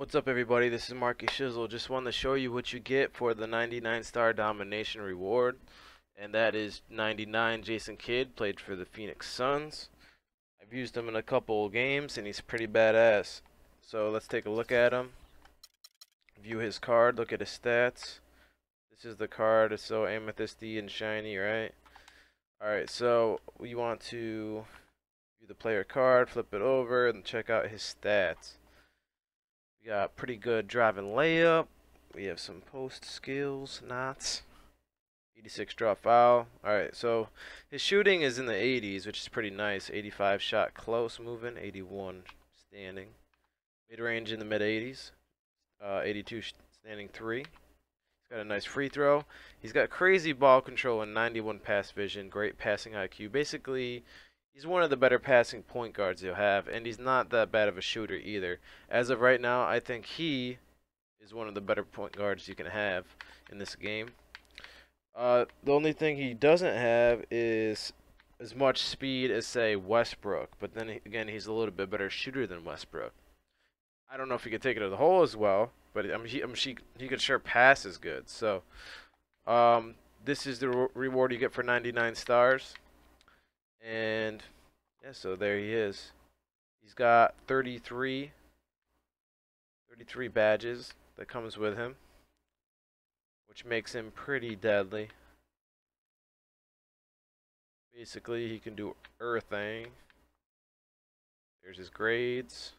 What's up, everybody? This is Marky Shizzle. Just wanted to show you what you get for the 99 star domination reward, and that is 99 Jason Kidd, played for the Phoenix Suns. I've used him in a couple games and he's pretty badass. So let's take a look at him, view his card, look at his stats. This is the card. It's so amethysty and shiny, right? Alright, so we want to view the player card, flip it over and check out his stats. We got pretty good driving layup. We have some post skills, knots. 86 draw foul. Alright, so his shooting is in the 80s, which is pretty nice. 85 shot close moving, 81 standing. Mid-range in the mid-80s. 82 standing 3. He's got a nice free throw. He's got crazy ball control and 91 pass vision. Great passing IQ. Basically, he's one of the better passing point guards you'll have, and he's not that bad of a shooter either. As of right now, I think he is one of the better point guards you can have in this game. The only thing he doesn't have is as much speed as, say, Westbrook, but then again, he's a little bit better shooter than Westbrook. I don't know if he could take it to the hole as well, but he could sure pass as good. So this is the reward you get for 99 stars. And yeah, so there he is. He's got 33 badges that comes with him, which makes him pretty deadly. Basically, he can do everything. There's his grades.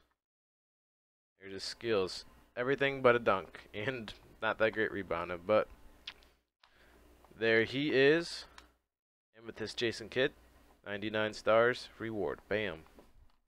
There's his skills. Everything but a dunk and not that great rebounder, but there he is. Amethyst Jason Kidd. 99 stars reward. Bam.